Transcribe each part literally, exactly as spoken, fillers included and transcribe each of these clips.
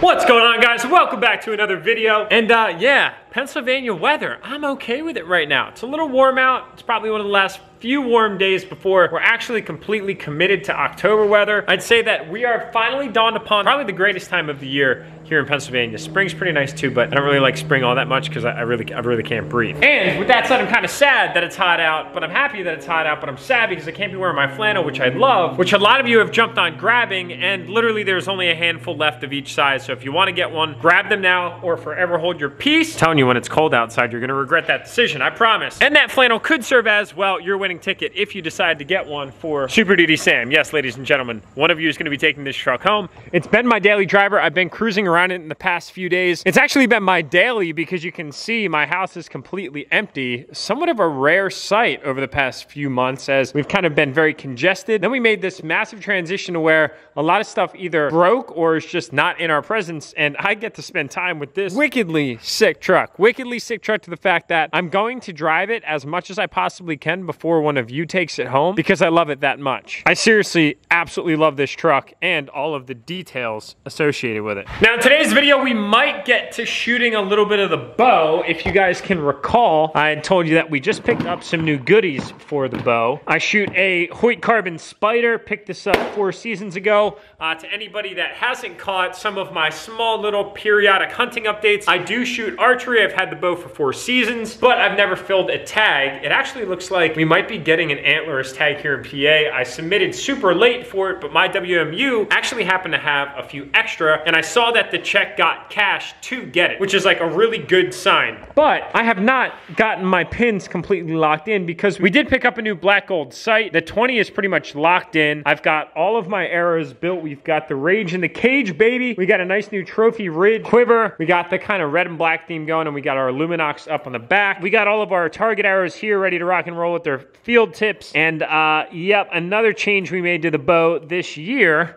What's going on, guys? Welcome back to another video. And uh, yeah, Pennsylvania weather, I'm okay with it right now. It's a little warm out. It's probably one of the last few warm days before we're actually completely committed to October weather. I'd say that we are finally dawned upon probably the greatest time of the year here in Pennsylvania. Spring's pretty nice too, but I don't really like spring all that much because I, I really I really can't breathe. And with that said, I'm kind of sad that it's hot out, but I'm happy that it's hot out, but I'm sad because I can't be wearing my flannel, which I love, which a lot of you have jumped on grabbing, and literally there's only a handful left of each size. So if you want to get one, grab them now or forever hold your peace. I'm telling you, when it's cold outside, you're going to regret that decision, I promise. And that flannel could serve as, well, your winning ticket if you decide to get one for Super Duty Sam. Yes, ladies and gentlemen, one of you is going to be taking this truck home. It's been my daily driver. I've been cruising around it in the past few days. It's actually been my daily because you can see my house is completely empty. Somewhat of a rare sight over the past few months as we've kind of been very congested. Then we made this massive transition to where a lot of stuff either broke or is just not in our presence, and I get to spend time with this wickedly sick truck. Wickedly sick truck to the fact that I'm going to drive it as much as I possibly can before one of you takes it home because I love it that much. I seriously absolutely love this truck and all of the details associated with it. Now, in today's video, we might get to shooting a little bit of the bow. If you guys can recall, I had told you that we just picked up some new goodies for the bow. I shoot a Hoyt Carbon Spider, picked this up four seasons ago. Uh, to anybody that hasn't caught some of my small little periodic hunting updates, I do shoot archery. I've had the bow for four seasons, but I've never filled a tag. It actually looks like we might be getting an antler's tag here in P A. I submitted super late for it, but my W M U actually happened to have a few extra, and I saw that the check got cash to get it, which is like a really good sign. But I have not gotten my pins completely locked in because we did pick up a new black gold sight. The twenty is pretty much locked in. I've got all of my arrows built. We've got the Rage in the Cage, baby. We got a nice new trophy Ridge quiver. We got the kind of red and black theme going, and we got our Illuminox up on the back. We got all of our target arrows here ready to rock and roll with their field tips. And uh, yep, another change we made to the bow this year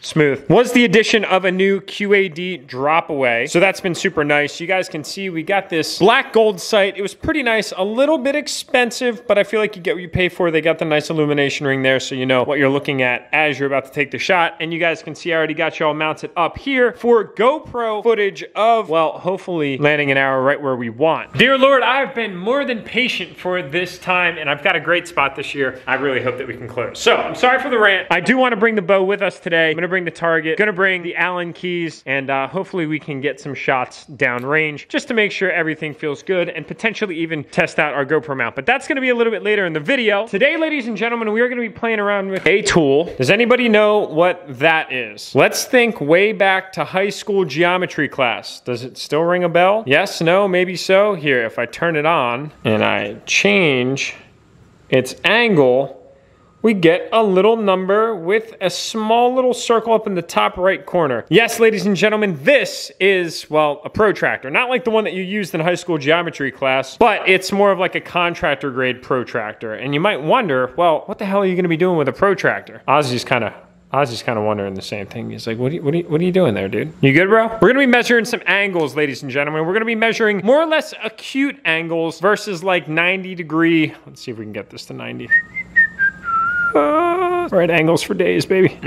Smooth. was the addition of a new Q A D drop away. So that's been super nice. You guys can see we got this black gold sight. It was pretty nice, a little bit expensive, but I feel like you get what you pay for. They got the nice illumination ring there so you know what you're looking at as you're about to take the shot. And you guys can see I already got y'all mounted up here for GoPro footage of, well, hopefully landing an arrow right where we want. Dear Lord, I've been more than patient for this time, and I've got a great spot this year. I really hope that we can close. So I'm sorry for the rant. I do want to bring the bow with us today. I'm gonna bring the target, gonna bring the Allen keys, and uh, hopefully we can get some shots down range just to make sure everything feels good and potentially even test out our GoPro mount. But that's gonna be a little bit later in the video. Today, ladies and gentlemen, we are gonna be playing around with a tool. Does anybody know what that is? Let's think way back to high school geometry class. Does it still ring a bell? Yes, no, maybe so. Here, if I turn it on and I change its angle, we get a little number with a small little circle up in the top right corner. Yes, ladies and gentlemen, this is, well, a protractor. Not like the one that you used in high school geometry class, but it's more of like a contractor grade protractor. And you might wonder, well, what the hell are you gonna be doing with a protractor? Ozzy's kind of I was just kind of wondering the same thing. He's like, what are, you, what, are you, what are you doing there, dude? You good, bro? We're gonna be measuring some angles, ladies and gentlemen. We're gonna be measuring more or less acute angles versus like ninety degree. Let's see if we can get this to ninety. Uh, right angles for days, baby.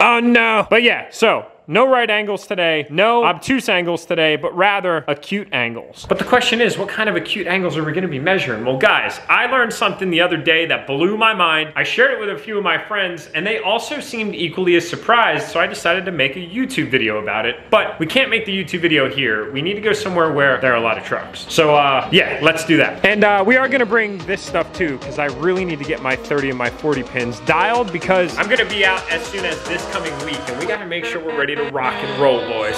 Oh no. But yeah, so no right angles today, no obtuse angles today, but rather acute angles. But the question is, what kind of acute angles are we gonna be measuring? Well, guys, I learned something the other day that blew my mind. I shared it with a few of my friends, and they also seemed equally as surprised, so I decided to make a YouTube video about it. But we can't make the YouTube video here. We need to go somewhere where there are a lot of trucks. So uh, yeah, let's do that. And uh, we are gonna bring this stuff too, because I really need to get my thirty and my forty pins dialed, because I'm gonna be out as soon as this coming week, and we gotta make sure we're ready to rock and roll, boys.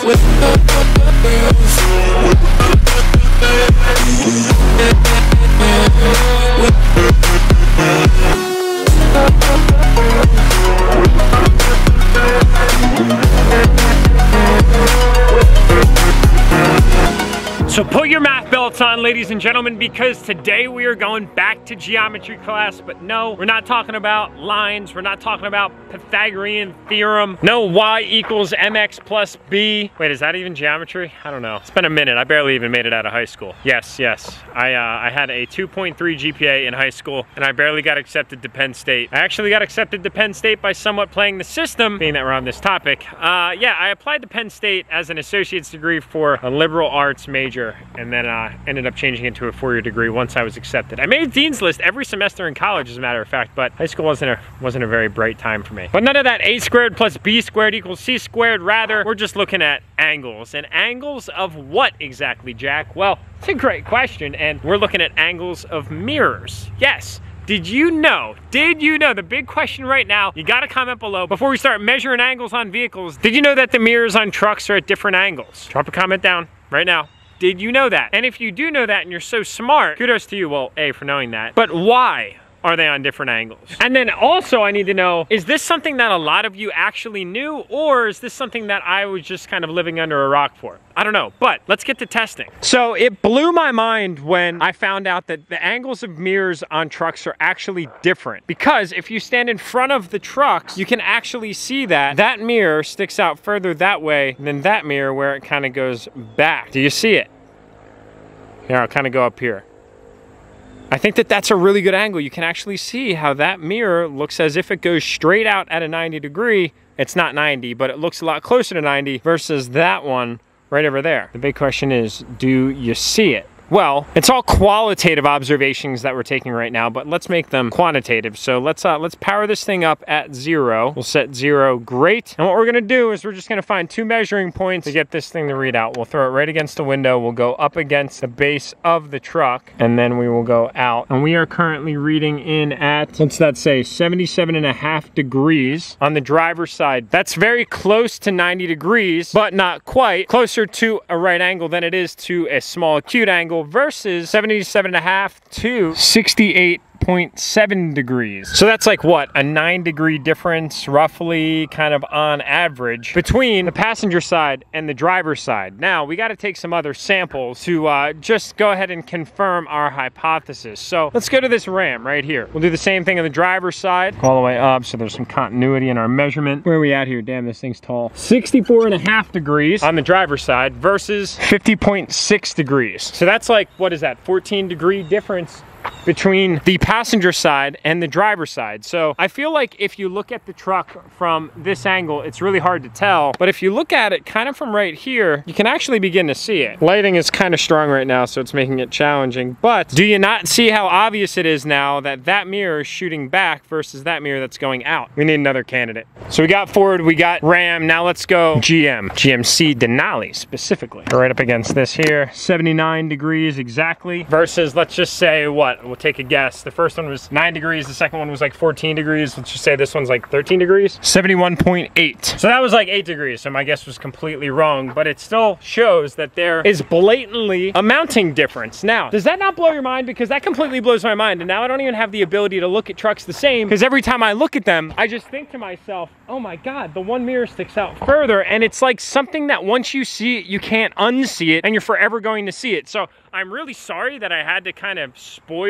So put your math belt belts on, ladies and gentlemen, because today we are going back to geometry class. But no, we're not talking about lines. We're not talking about Pythagorean theorem. No y equals mx plus b. Wait, is that even geometry? I don't know. It's been a minute. I barely even made it out of high school. Yes, yes. I, uh, I had a two point three G P A in high school, and I barely got accepted to Penn State. I actually got accepted to Penn State by somewhat playing the system, being that we're on this topic. Uh, yeah, I applied to Penn State as an associate's degree for a liberal arts major, and then I uh, ended up changing it to a four-year degree once I was accepted. I made Dean's List every semester in college, as a matter of fact, but high school wasn't a, wasn't a very bright time for me. But none of that a squared plus b squared equals c squared. Rather, we're just looking at angles. And angles of what exactly, Jack? Well, it's a great question, and we're looking at angles of mirrors. Yes. Did you know, did you know, the big question right now, you gotta comment below before we start measuring angles on vehicles, did you know that the mirrors on trucks are at different angles? Drop a comment down right now. Did you know that? And if you do know that and you're so smart, kudos to you, well, A, for knowing that, but why are they on different angles? And then also I need to know, is this something that a lot of you actually knew, or is this something that I was just kind of living under a rock for? I don't know, but let's get to testing. So it blew my mind when I found out that the angles of mirrors on trucks are actually different, because if you stand in front of the trucks, you can actually see that that mirror sticks out further that way than that mirror where it kind of goes back. Do you see it? Here, I'll kind of go up here. I think that that's a really good angle. You can actually see how that mirror looks as if it goes straight out at a ninety degree. It's not ninety, but it looks a lot closer to ninety versus that one right over there. The big question is, do you see it? Well, it's all qualitative observations that we're taking right now, but let's make them quantitative. So let's uh, let's power this thing up at zero. We'll set zero, great. And what we're gonna do is we're just gonna find two measuring points to get this thing to read out. We'll throw it right against the window. We'll go up against the base of the truck, and then we will go out. And we are currently reading in at, what's that say, seventy-seven and a half degrees on the driver's side. That's very close to ninety degrees, but not quite. Closer to a right angle than it is to a small acute angle, versus seventy-seven and a half to sixty-eight point seven degrees. So that's like what, a nine degree difference roughly, kind of on average, between the passenger side and the driver's side. Now we got to take some other samples to uh, just go ahead and confirm our hypothesis. So let's go to this Ram right here. We'll do the same thing on the driver's side, all the way up, so there's some continuity in our measurement. Where are we at here? Damn, this thing's tall. sixty-four and a half degrees on the driver's side versus fifty point six degrees. So that's like, what is that, fourteen degree difference between the passenger side and the driver's side. So I feel like if you look at the truck from this angle, it's really hard to tell, but if you look at it kind of from right here, you can actually begin to see it. Lighting is kind of strong right now, so it's making it challenging, but do you not see how obvious it is now that that mirror is shooting back versus that mirror that's going out? We need another candidate. So we got Ford, we got Ram, now let's go G M. G M C Denali specifically. Right up against this here, seventy-nine degrees exactly, versus let's just say what? We'll take a guess. The first one was nine degrees, the second one was like fourteen degrees. Let's just say this one's like thirteen degrees. seventy-one point eight. So that was like eight degrees, so my guess was completely wrong, but it still shows that there is blatantly a mounting difference. Now, does that not blow your mind? Because that completely blows my mind, and now I don't even have the ability to look at trucks the same, because every time I look at them, I just think to myself, oh my God, the one mirror sticks out further, and it's like something that once you see it, you can't unsee it, and you're forever going to see it. So I'm really sorry that I had to kind of spoil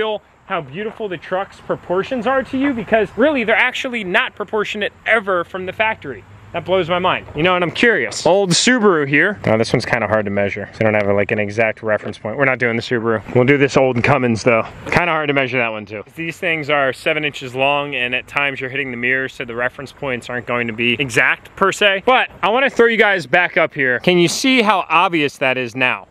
how beautiful the truck's proportions are to you, because really they're actually not proportionate ever from the factory. That blows my mind. You know, and I'm curious. Old Subaru here. Oh, this one's kind of hard to measure. So I don't have like an exact reference point. We're not doing the Subaru. We'll do this old Cummins though. Kind of hard to measure that one too. These things are seven inches long, and at times you're hitting the mirror, so the reference points aren't going to be exact per se. But I want to throw you guys back up here. Can you see how obvious that is now?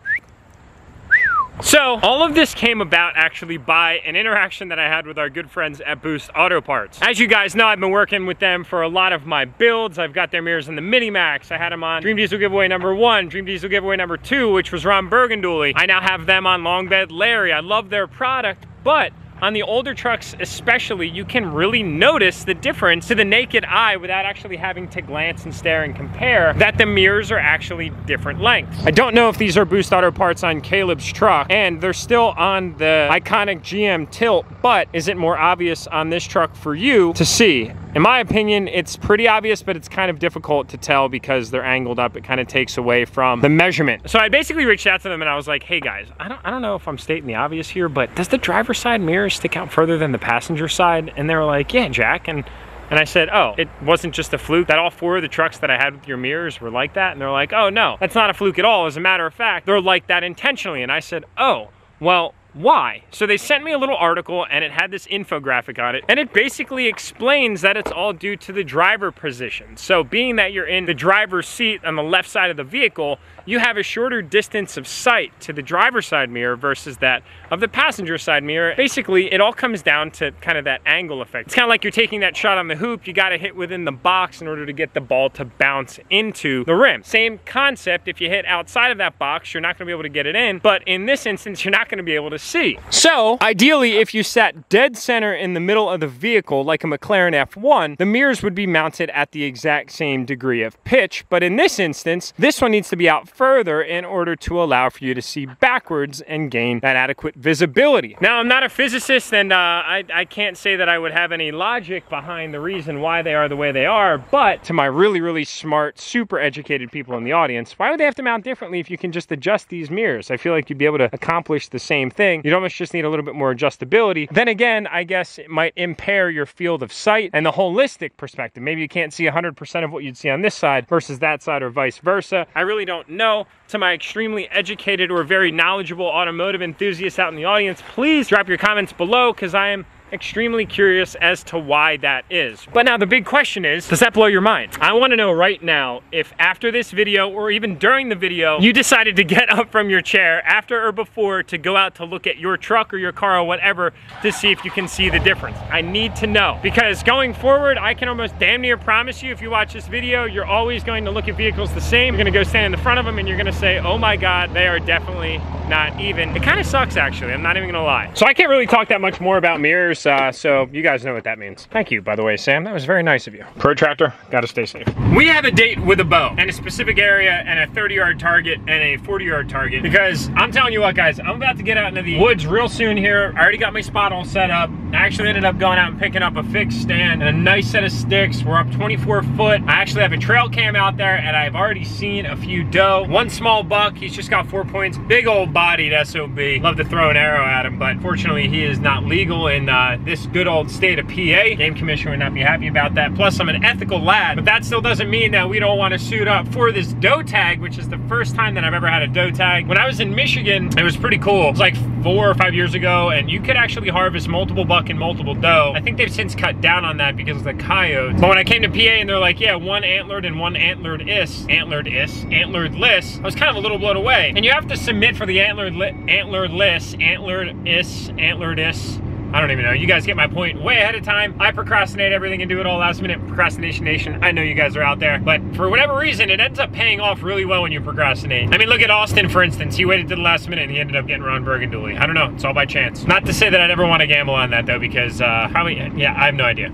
So all of this came about actually by an interaction that I had with our good friends at Boost Auto Parts. As you guys know, I've been working with them for a lot of my builds. I've got their mirrors in the Mini Max. I had them on Dream Diesel giveaway number one, Dream Diesel giveaway number two, which was Ron Burgundy. I now have them on Longbed Larry. I love their product, but on the older trucks especially, you can really notice the difference to the naked eye without actually having to glance and stare and compare, that the mirrors are actually different lengths. I don't know if these are Boost Auto Parts on Caleb's truck, and they're still on the iconic G M tilt, but is it more obvious on this truck for you to see? In my opinion, it's pretty obvious, but it's kind of difficult to tell because they're angled up. It kind of takes away from the measurement. So I basically reached out to them and I was like, hey guys, I don't, I don't know if I'm stating the obvious here, but does the driver's side mirror stick out further than the passenger side? And they were like, yeah, Jack. And And I said, oh, it wasn't just a fluke that all four of the trucks that I had with your mirrors were like that? And they're like, oh no, that's not a fluke at all. As a matter of fact, they're like that intentionally. And I said, oh, well, why? So they sent me a little article and it had this infographic on it, and it basically explains that it's all due to the driver position. So being that you're in the driver's seat on the left side of the vehicle, you have a shorter distance of sight to the driver's side mirror versus that of the passenger side mirror. Basically, it all comes down to kind of that angle effect. It's kind of like you're taking that shot on the hoop, you gotta hit within the box in order to get the ball to bounce into the rim. Same concept, if you hit outside of that box, you're not gonna be able to get it in, but in this instance, you're not gonna be able to see. So ideally, if you sat dead center in the middle of the vehicle like a McLaren F one, the mirrors would be mounted at the exact same degree of pitch, but in this instance, this one needs to be out further in order to allow for you to see backwards and gain that adequate visibility. Now, I'm not a physicist, and uh, I, I can't say that I would have any logic behind the reason why they are the way they are, but to my really, really smart, super educated people in the audience, why would they have to mount differently if you can just adjust these mirrors? I feel like you'd be able to accomplish the same thing. You'd almost just need a little bit more adjustability. Then again, I guess it might impair your field of sight and the holistic perspective. Maybe you can't see one hundred percent of what you'd see on this side versus that side or vice versa. I really don't know. To my extremely educated or very knowledgeable automotive enthusiasts out in the audience, please drop your comments below because I am extremely curious as to why that is. But now the big question is, does that blow your mind? I want to know right now if after this video or even during the video, you decided to get up from your chair after or before to go out to look at your truck or your car or whatever to see if you can see the difference. I need to know, because going forward, I can almost damn near promise you if you watch this video, you're always going to look at vehicles the same. You're going to go stand in the front of them and you're going to say, oh my God, they are definitely not even. It kind of sucks actually, I'm not even going to lie. So I can't really talk that much more about mirrors. Uh, so you guys know what that means. Thank you, by the way, Sam. That was very nice of you. Protractor, gotta stay safe. We have a date with a bow and a specific area and a thirty yard target and a forty yard target, because I'm telling you what, guys, I'm about to get out into the woods real soon here. I already got my spot all set up. I actually ended up going out and picking up a fixed stand and a nice set of sticks. We're up twenty-four foot. I actually have a trail cam out there and I've already seen a few doe. One small buck, he's just got four points. Big old bodied S O B. Love to throw an arrow at him, but fortunately he is not legal in uh, this good old state of P A. Game Commission would not be happy about that. Plus I'm an ethical lad, but that still doesn't mean that we don't want to suit up for this doe tag, which is the first time that I've ever had a doe tag. When I was in Michigan, it was pretty cool. It was like four or five years ago and you could actually harvest multiple bucks and multiple doe. I think they've since cut down on that because of the coyotes. But when I came to P A and they're like, yeah, one antlered and one antlered is, antlered is, antlered list, I was kind of a little blown away. And you have to submit for the antlered li antlered list, antlered is, antlered is. I don't even know. You guys get my point way ahead of time. I procrastinate everything and do it all last minute. Procrastination Nation, I know you guys are out there, but for whatever reason, it ends up paying off really well when you procrastinate. I mean, look at Austin, for instance. He waited to the last minute and he ended up getting Ron Burgundy. I don't know. It's all by chance. Not to say that I'd ever want to gamble on that, though, because uh, how many, yeah, I have no idea.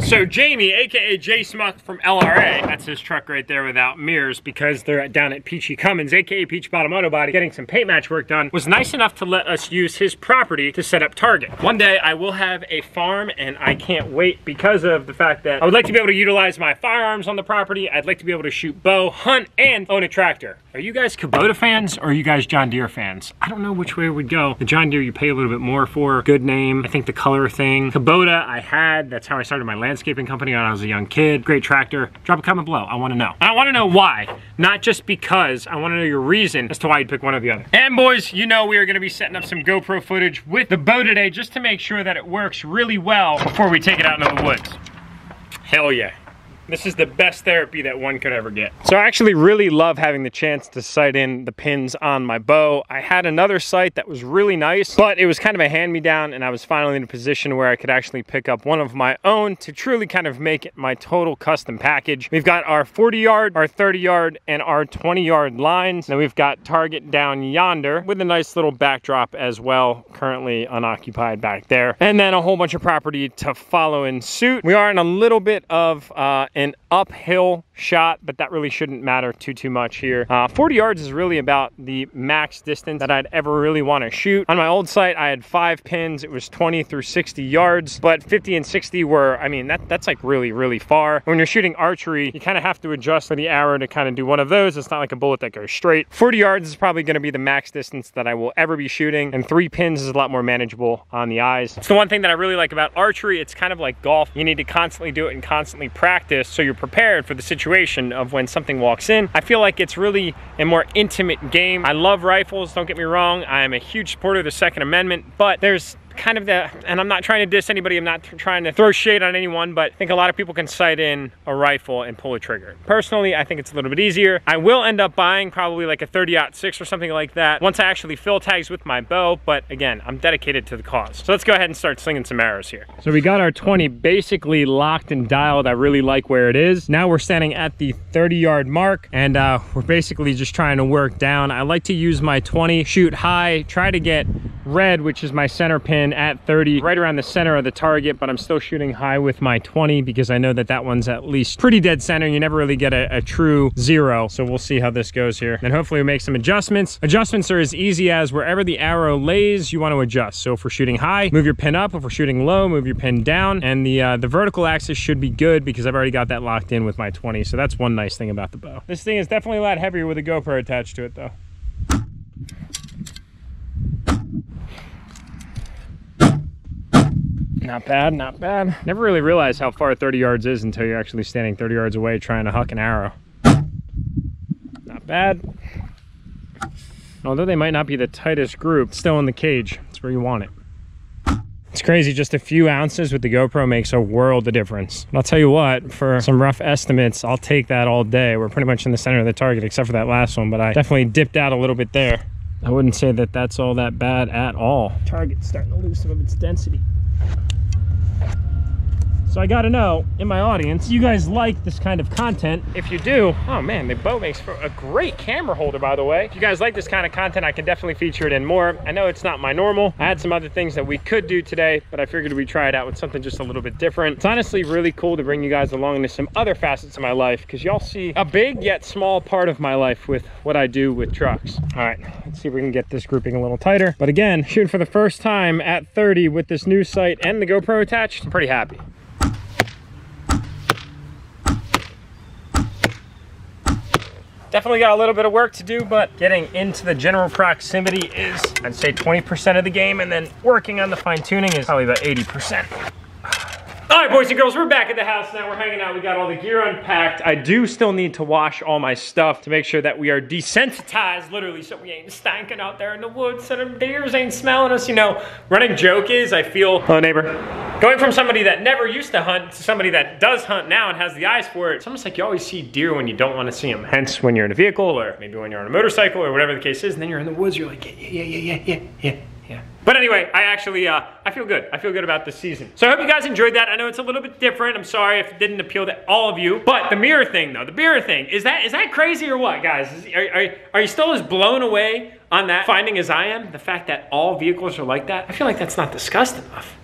So Jamie, aka J Smuck from L R A, that's his truck right there without mirrors because they're down at Peachy Cummins, aka Peach Bottom Auto Body, getting some paint match work done, was nice enough to let us use his property to set up target. One day I will have a farm and I can't wait because of the fact that I would like to be able to utilize my firearms on the property. I'd like to be able to shoot bow, hunt, and own a tractor. Are you guys Kubota fans or are you guys John Deere fans? I don't know which way it would go. The John Deere you pay a little bit more for, good name, I think the color thing. Kubota I had, that's how I started my landscaping company when I was a young kid. Great tractor. Drop a comment below. I want to know. I want to know why, not just because. I want to know your reason as to why you'd pick one or the other. And boys, you know we are going to be setting up some GoPro footage with the bow today just to make sure that it works really well before we take it out into the woods. Hell yeah. This is the best therapy that one could ever get. So I actually really love having the chance to sight in the pins on my bow. I had another sight that was really nice, but it was kind of a hand-me-down and I was finally in a position where I could actually pick up one of my own to truly kind of make it my total custom package. We've got our forty yard, our thirty yard, and our twenty yard lines. Then we've got target down yonder with a nice little backdrop as well, currently unoccupied back there. And then a whole bunch of property to follow in suit. We are in a little bit of uh, an uphill shot, but that really shouldn't matter too too much here. uh, forty yards is really about the max distance that I'd ever really want to shoot. On my old site I had five pins, it was twenty through sixty yards, but fifty and sixty were, I mean, that that's like really really far. When you're shooting archery, you kind of have to adjust for the arrow to kind of do one of those. It's not like a bullet that goes straight. forty yards is probably going to be the max distance that I will ever be shooting, and three pins is a lot more manageable on the eyes. It's the one thing that I really like about archery. It's kind of like golf. You need to constantly do it and constantly practice so you're prepared for the situation of when something walks in. I feel like it's really a more intimate game. I love rifles, don't get me wrong. I am a huge supporter of the Second Amendment, but there's kind of the, and I'm not trying to diss anybody, I'm not trying to throw shade on anyone, but I think a lot of people can sight in a rifle and pull a trigger. Personally, I think it's a little bit easier. I will end up buying probably like a thirty aught six or something like that once I actually fill tags with my bow, but again, I'm dedicated to the cause. So let's go ahead and start slinging some arrows here. So we got our twenty basically locked and dialed. I really like where it is. Now we're standing at the thirty yard mark, and uh, we're basically just trying to work down. I like to use my twenty, shoot high, try to get red, which is my center pin, at thirty, right around the center of the target, but I'm still shooting high with my twenty because I know that that one's at least pretty dead center. You never really get a, a true zero, so we'll see how this goes here. And hopefully we make some adjustments. Adjustments are as easy as wherever the arrow lays, you want to adjust. So if we're shooting high, move your pin up. If we're shooting low, move your pin down. And the, uh, the vertical axis should be good because I've already got that locked in with my twenty, so that's one nice thing about the bow. This thing is definitely a lot heavier with a GoPro attached to it, though. Not bad, not bad. Never really realized how far thirty yards is until you're actually standing thirty yards away trying to huck an arrow. Not bad. Although they might not be the tightest group, it's still in the cage. That's where you want it. It's crazy, just a few ounces with the GoPro makes a world of difference. And I'll tell you what, for some rough estimates, I'll take that all day. We're pretty much in the center of the target except for that last one, but I definitely dipped out a little bit there. I wouldn't say that that's all that bad at all. Target's starting to lose some of its density. So I gotta know, in my audience, you guys like this kind of content. If you do, oh man, the bow makes for a great camera holder, by the way. If you guys like this kind of content, I can definitely feature it in more. I know it's not my normal. I had some other things that we could do today, but I figured we'd try it out with something just a little bit different. It's honestly really cool to bring you guys along into some other facets of my life, because y'all see a big yet small part of my life with what I do with trucks. All right, let's see if we can get this grouping a little tighter. But again, shooting for the first time at thirty with this new sight and the GoPro attached, I'm pretty happy. Definitely got a little bit of work to do, but getting into the general proximity is, I'd say, twenty percent of the game, and then working on the fine-tuning is probably about eighty percent. All right, boys and girls, we're back at the house now. We're hanging out. We got all the gear unpacked. I do still need to wash all my stuff to make sure that we are desensitized, literally, so we ain't stankin' out there in the woods, so them deers ain't smelling us. You know, running joke is, I feel, hello neighbor, going from somebody that never used to hunt to somebody that does hunt now and has the eyes for it. It's almost like you always see deer when you don't want to see them. Hence, when you're in a vehicle, or maybe when you're on a motorcycle, or whatever the case is, and then you're in the woods, you're like, yeah, yeah, yeah, yeah, yeah, yeah. But anyway, I actually, uh, I feel good. I feel good about this season. So I hope you guys enjoyed that. I know it's a little bit different. I'm sorry if it didn't appeal to all of you. But the mirror thing, though, the mirror thing, is that is that crazy or what, guys? Is, are, are, are you still as blown away on that finding as I am? The fact that all vehicles are like that? I feel like that's not discussed enough.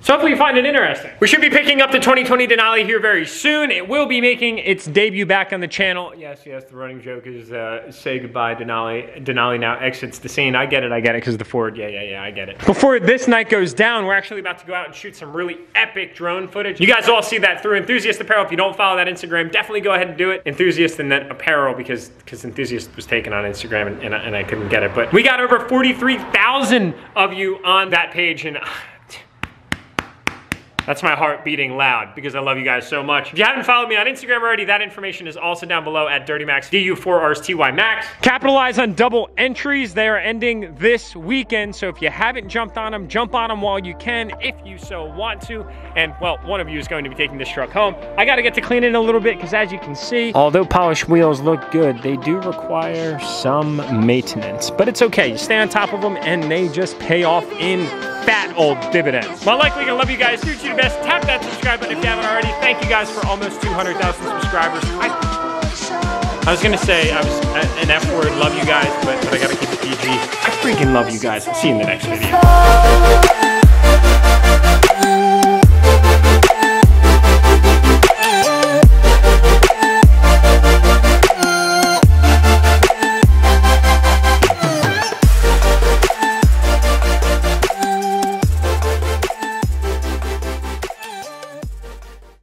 So hopefully you find it interesting. We should be picking up the twenty twenty Denali here very soon. It will be making its debut back on the channel. Yes, yes, the running joke is uh, say goodbye, Denali. Denali now exits the scene. I get it, I get it, because of the Ford. Yeah, yeah, yeah, I get it. Before this night goes down, we're actually about to go out and shoot some really epic drone footage. You guys all see that through Enthusiast Apparel. If you don't follow that Instagram, definitely go ahead and do it. Enthusiast and then Apparel, because because Enthusiast was taken on Instagram and, and, I, and I couldn't get it. But we got over forty-three thousand of you on that page, and that's my heart beating loud because I love you guys so much. If you haven't followed me on Instagram already, that information is also down below at Dirty Max, D U four R S T Y Max. Capitalize on double entries. They are ending this weekend, so if you haven't jumped on them, jump on them while you can, if you so want to. And, well, one of you is going to be taking this truck home. I got to get to clean it a little bit because, as you can see, although polished wheels look good, they do require some maintenance. But it's okay. You stay on top of them, and they just pay off in fat old dividends. Well, likely gonna love you guys. Shoot you the best. Tap that subscribe button if you haven't already. Thank you guys for almost two hundred thousand subscribers. I, I was gonna say I was an F word, love you guys, but, but I gotta keep it P G. I freaking love you guys. See you in the next video.